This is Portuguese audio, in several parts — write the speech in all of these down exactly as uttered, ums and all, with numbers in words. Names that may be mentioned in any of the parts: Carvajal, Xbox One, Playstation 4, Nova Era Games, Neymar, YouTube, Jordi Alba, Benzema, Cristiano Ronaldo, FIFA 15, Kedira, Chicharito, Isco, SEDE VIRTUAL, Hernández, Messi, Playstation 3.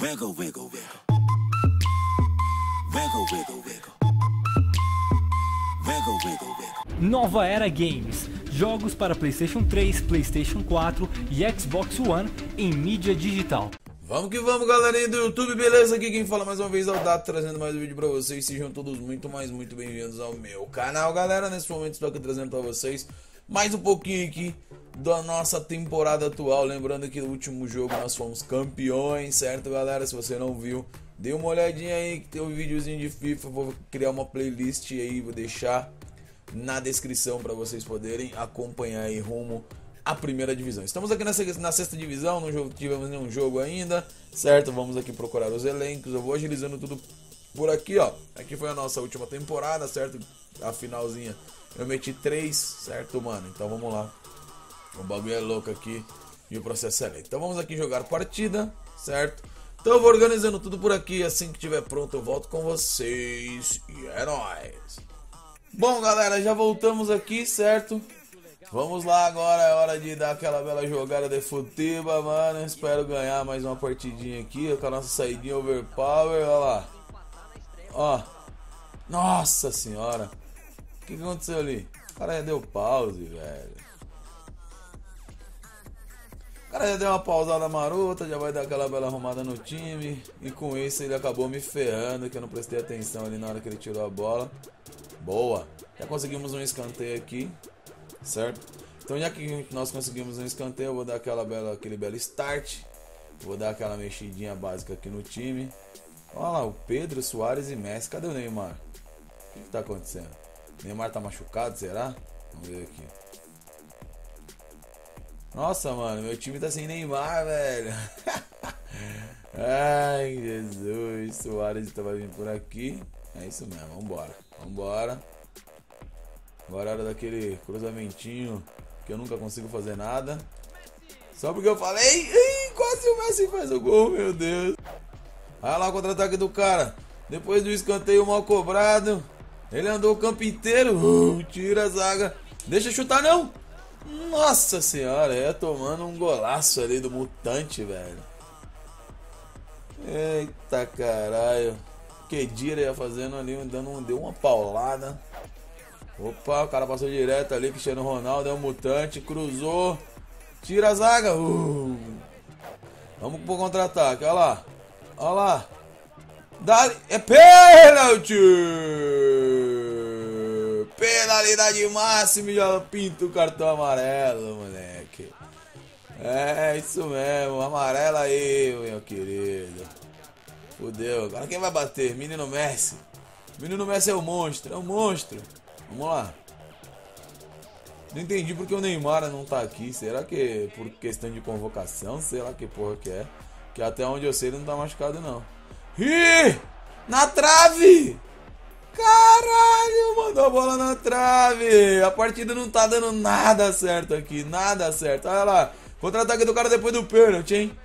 Wiggle, wiggle, wiggle. Wiggle, wiggle, wiggle. Wiggle, wiggle, wiggle. Nova Era Games. Jogos para PlayStation três, PlayStation quatro e Xbox One em mídia digital. Vamos que vamos, galerinha do YouTube, beleza? Aqui quem fala mais uma vez é o Dato, trazendo mais um vídeo pra vocês. Sejam todos muito, mais muito bem-vindos ao meu canal, galera. Nesse momento estou aqui trazendo pra vocês mais um pouquinho aqui da nossa temporada atual. Lembrando que no último jogo nós fomos campeões, certo, galera? Se você não viu, dê uma olhadinha aí que tem um videozinho de FIFA. Vou criar uma playlist aí, vou deixar na descrição pra vocês poderem acompanhar aí rumo a primeira divisão. Estamos aqui nessa, na sexta divisão, não tivemos nenhum jogo ainda, certo? Vamos aqui procurar os elencos, eu vou agilizando tudo por aqui, ó. Aqui foi a nossa última temporada, certo? A finalzinha eu meti três, certo, mano? Então vamos lá, o bagulho é louco aqui e o processo é lento. Então vamos aqui jogar partida, certo? Então eu vou organizando tudo por aqui, assim que tiver pronto eu volto com vocês e é nóis! Bom, galera, já voltamos aqui, certo? Vamos lá, agora é hora de dar aquela bela jogada de futebol, mano. Espero ganhar mais uma partidinha aqui com a nossa saidinha overpower, olha lá. Ó, nossa senhora. O que aconteceu ali? O cara já deu pause, velho. O cara já deu uma pausada marota, já vai dar aquela bela arrumada no time. E com isso ele acabou me ferrando, que eu não prestei atenção ali na hora que ele tirou a bola. Boa, já conseguimos um escanteio aqui, certo? Então já que nós conseguimos um escanteio, eu vou dar aquela bela, aquele belo start. Vou dar aquela mexidinha básica aqui no time. Olha lá, o Pedro, Soares e Messi. Cadê o Neymar? O que que tá acontecendo? O Neymar tá machucado, será? Vamos ver aqui. Nossa, mano, meu time tá sem Neymar, velho. Ai, Jesus. Soares vai vir por aqui. É isso mesmo, vambora. Vambora. Agora é hora daquele cruzamentinho que eu nunca consigo fazer nada. Só porque eu falei. Ih, quase o Messi faz o gol, meu Deus. Olha lá o contra-ataque do cara. Depois do escanteio mal cobrado. Ele andou o campo inteiro. Uh, tira a zaga. Deixa chutar, não. Nossa senhora, é tomando um golaço ali do mutante, velho. Eita caralho. Que Kedira ia fazendo ali, dando, deu uma paulada. Opa, o cara passou direto ali, Cristiano Ronaldo é um mutante, cruzou, tira a zaga, uh. Vamos pro contra-ataque, olha lá, olha lá, dá, é pênalti, penalidade máxima, já pinta o cartão amarelo, moleque, é isso mesmo, amarela aí, meu querido, fudeu, agora quem vai bater? Menino Messi, menino Messi é um monstro, é um monstro. Vamos lá. Não entendi porque o Neymar não tá aqui. Será que por questão de convocação? Será que porra que é? Que até onde eu sei ele não tá machucado não. Ih! Na trave! Caralho! Mandou a bola na trave! A partida não tá dando nada certo aqui. Nada certo. Olha lá. Contra-ataque do cara depois do pênalti, hein?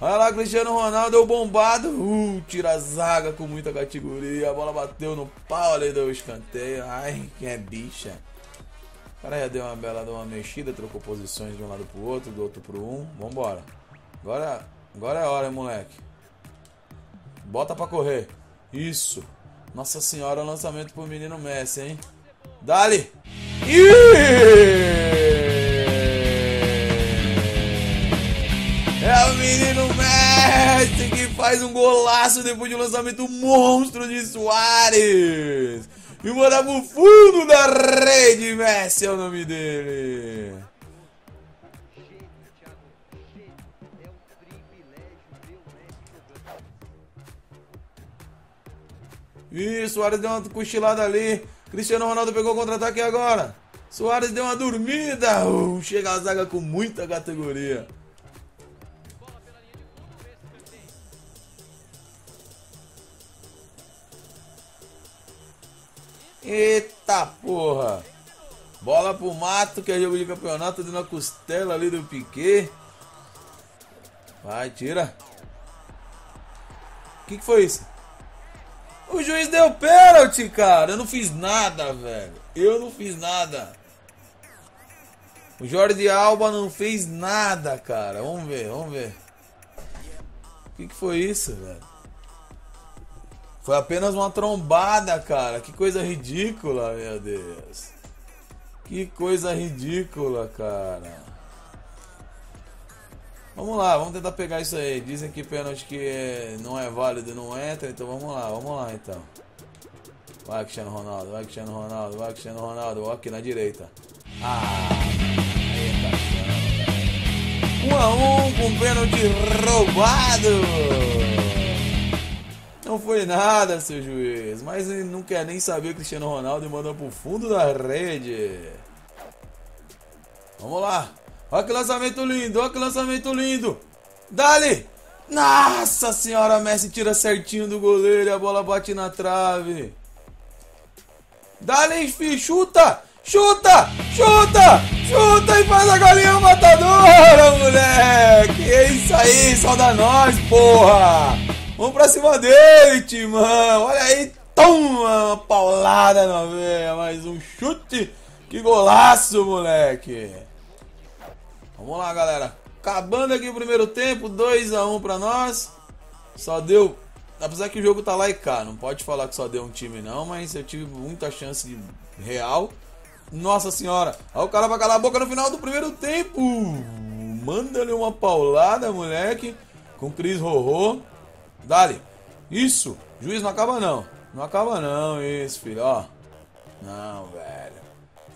Olha lá, Cristiano Ronaldo, o bombado. Uh, tira a zaga com muita categoria. A bola bateu no pau ali do escanteio. Ai, que é bicha. O cara já deu uma bela deu uma mexida, trocou posições de um lado pro outro, do outro pro um. Vambora. Agora, agora é hora, hein, moleque. Bota pra correr. Isso. Nossa senhora, o lançamento pro menino Messi, hein? Dali! Ih! É o menino Messi que faz um golaço depois de um lançamento monstro de Soares. E manda pro fundo da rede, Messi é o nome dele. Ih, Soares deu uma cochilada ali. Cristiano Ronaldo pegou o contra-ataque agora. Soares deu uma dormida. Uh, chega a zaga com muita categoria. Eita porra! Bola pro mato, que é jogo de campeonato, dando a costela ali do Piquet. Vai, tira. O que que foi isso? O juiz deu pênalti, cara. Eu não fiz nada, velho. Eu não fiz nada. O Jordi Alba não fez nada, cara. Vamos ver, vamos ver. Que que foi isso, velho? Foi apenas uma trombada, cara. Que coisa ridícula, meu Deus. Que coisa ridícula, cara. Vamos lá, vamos tentar pegar isso aí. Dizem que pênalti que não é válido, não entra. Então vamos lá, vamos lá então. Vai, Cristiano Ronaldo, vai, Cristiano Ronaldo, vai, Cristiano Ronaldo. Ó, aqui na direita. Ah, eita. um a um com pênalti roubado. Não foi nada, seu juiz. Mas ele não quer nem saber o Cristiano Ronaldo e mandou pro fundo da rede. Vamos lá. Olha que lançamento lindo, olha que lançamento lindo. Dali! Nossa senhora, Messi tira certinho do goleiro e a bola bate na trave. Dali, filho, chuta! Chuta! Chuta! Chuta e faz a galinha matadora, moleque! É isso aí, só dá nós, porra! Vamos pra cima dele, timão! Olha aí, toma! Uma paulada na veia, mais um chute! Que golaço, moleque! Vamos lá, galera. Acabando aqui o primeiro tempo. dois a um pra nós. Só deu... Apesar que o jogo tá lá e cá. Não pode falar que só deu um time, não. Mas eu tive muita chance de real. Nossa senhora. Olha o cara vai calar a boca no final do primeiro tempo. Manda-lhe uma paulada, moleque. Com o Cris Rorô. Dale. Isso. Juiz, não acaba, não. Não acaba, não. Isso, filho. Ó. Não, velho.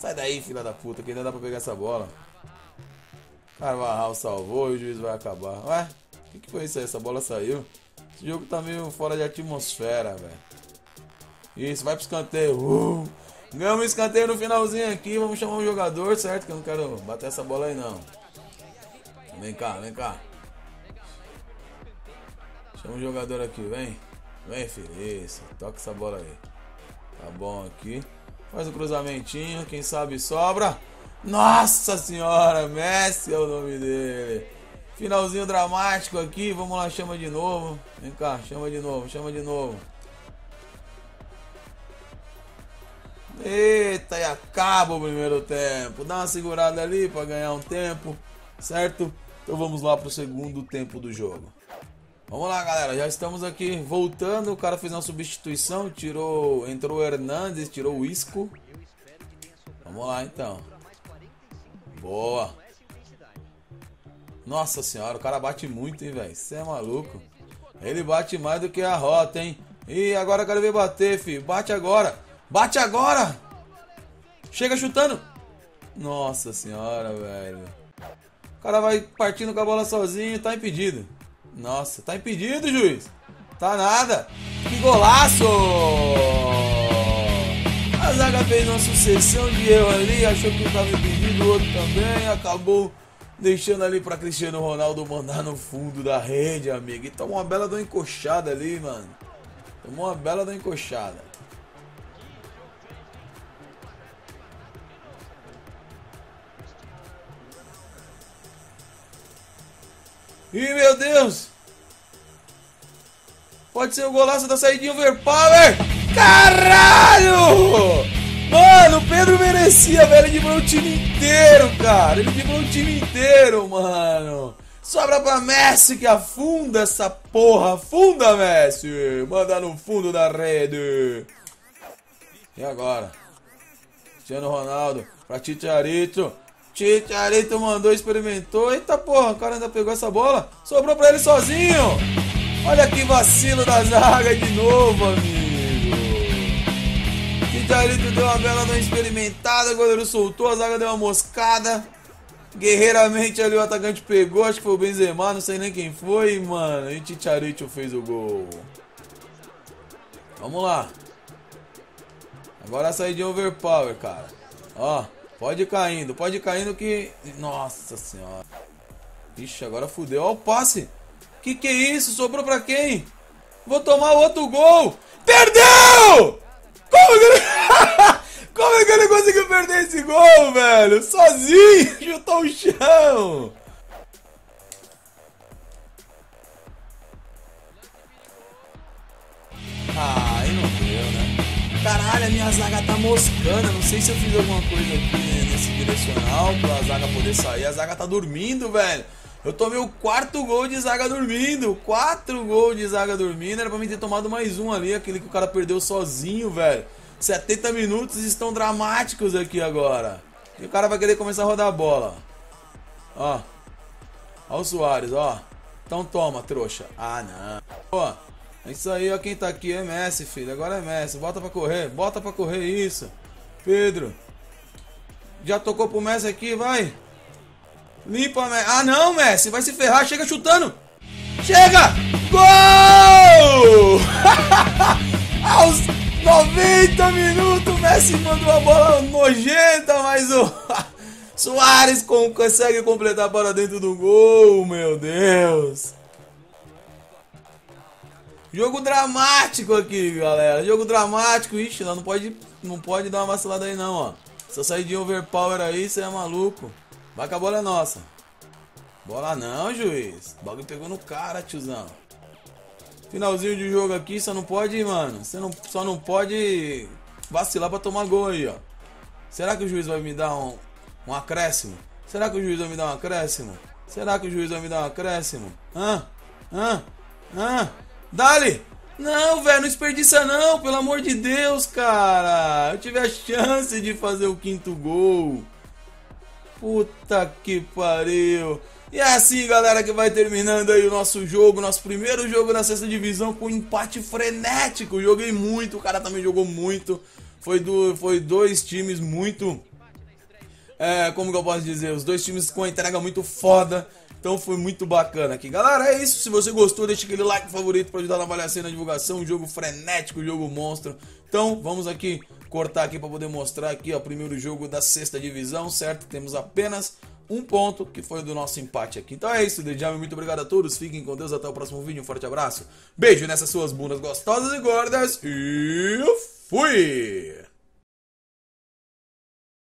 Sai daí, filha da puta. Que ainda dá pra pegar essa bola. Carvajal salvou e o juiz vai acabar. Ué, o que, que foi isso aí? Essa bola saiu. Esse jogo tá meio fora de atmosfera, velho. Isso, vai pro escanteio. Uh, ganhamos um escanteio no finalzinho aqui. Vamos chamar um jogador, certo? Que eu não quero bater essa bola aí, não. Vem cá, vem cá. Chama um jogador aqui, vem. Vem, filho. Isso, toca essa bola aí. Tá bom aqui. Faz o cruzamentinho, quem sabe sobra. Nossa senhora, Messi é o nome dele. Finalzinho dramático aqui, vamos lá, chama de novo. Vem cá, chama de novo, chama de novo. Eita, e acaba o primeiro tempo. Dá uma segurada ali para ganhar um tempo, certo? Então vamos lá para o segundo tempo do jogo. Vamos lá, galera, já estamos aqui voltando. O cara fez uma substituição, tirou, entrou o Hernández, tirou o Isco. Vamos lá, então. Boa. Nossa senhora, o cara bate muito, hein, velho. Você é maluco. Ele bate mais do que a rota, hein. Ih, agora eu quero ver bater, filho. Bate agora. Bate agora. Chega chutando. Nossa senhora, velho. O cara vai partindo com a bola sozinho. Tá impedido. Nossa, tá impedido, juiz. Tá nada. Que golaço. A zaga fez uma sucessão de erro ali, achou que estava impedido, o outro também, acabou deixando ali para Cristiano Ronaldo mandar no fundo da rede, amigo. E tomou uma bela de uma encoxada ali, mano. Tomou uma bela de uma encoxada. Ih, meu Deus! Pode ser o golaço da saída overpower! Caralho! Mano, o Pedro merecia, velho. Ele driblou o time inteiro, cara. Ele driblou o time inteiro, mano. Sobra pra Messi que afunda essa porra. Afunda, Messi. Manda no fundo da rede. E agora? Cristiano Ronaldo pra Chicharito. Chicharito mandou, experimentou. Eita porra, o cara ainda pegou essa bola. Sobrou pra ele sozinho. Olha que vacilo da zaga de novo, amigo. Chicharito deu uma bela não experimentada, o goleiro soltou, a zaga deu uma moscada. Guerreiramente ali o atacante pegou, acho que foi o Benzema, não sei nem quem foi, mano. E Chicharito fez o gol. Vamos lá. Agora a saída overpower, cara. Ó, pode ir caindo, pode ir caindo que... Nossa senhora. Ixi, agora fudeu. Ó o passe. Que que é isso? Sobrou pra quem? Vou tomar o outro gol. Perdeu! Como que, ele... Como que ele conseguiu perder esse gol, velho? Sozinho, chutou o chão. Ah, aí não deu, né? Caralho, a minha zaga tá moscando. Não sei se eu fiz alguma coisa aqui nesse direcional pra a zaga poder sair. A zaga tá dormindo, velho. Eu tomei o quarto gol de zaga dormindo. Quatro gols de zaga dormindo. Era pra mim ter tomado mais um ali. Aquele que o cara perdeu sozinho, velho. setenta minutos estão dramáticos aqui agora. E o cara vai querer começar a rodar a bola. Ó. Ó o Soares, ó. Então toma, trouxa. Ah, não. Ó. É isso aí, ó. Quem tá aqui é Messi, filho. Agora é Messi. Bota pra correr. Bota pra correr, isso. Pedro. Já tocou pro Messi aqui, vai. Limpa, Messi. Ah, não, Messi. Vai se ferrar. Chega chutando. Chega. Gol! Aos noventa minutos, o Messi mandou a bola nojenta, mas o Soares consegue completar para dentro do gol, meu Deus. Jogo dramático aqui, galera. Jogo dramático. Ixi, não pode, não pode dar uma vacilada aí, não, ó. Se eu sair de overpower aí, você é maluco. Vai que a bola é nossa. Bola não, juiz. O bagulho pegou no cara, tiozão. Finalzinho de jogo aqui, só não pode, mano. Você não, só não pode vacilar pra tomar gol aí, ó. Será que o juiz vai me dar um, um acréscimo? Será que o juiz vai me dar um acréscimo? Será que o juiz vai me dar um acréscimo? Hã? Hã? Hã? Dá-lhe! Não, velho, não desperdiça não, pelo amor de Deus, cara. Eu tive a chance de fazer o quinto gol. Puta que pariu. E é assim, galera, que vai terminando aí o nosso jogo, nosso primeiro jogo na sexta divisão com um empate frenético. Joguei muito, o cara também jogou muito. Foi, do, foi dois times muito... É, como que eu posso dizer? Os dois times com a entrega muito foda. Então foi muito bacana aqui. Galera, é isso. Se você gostou, deixa aquele like favorito para ajudar na avaliação e na divulgação. Um jogo frenético, um jogo monstro. Então vamos aqui cortar aqui para poder mostrar aqui, ó, o primeiro jogo da sexta divisão, certo? Temos apenas um ponto, que foi do nosso empate aqui. Então é isso, Dejame, muito obrigado a todos. Fiquem com Deus, até o próximo vídeo. Um forte abraço. Beijo nessas suas bundas gostosas e gordas. E fui!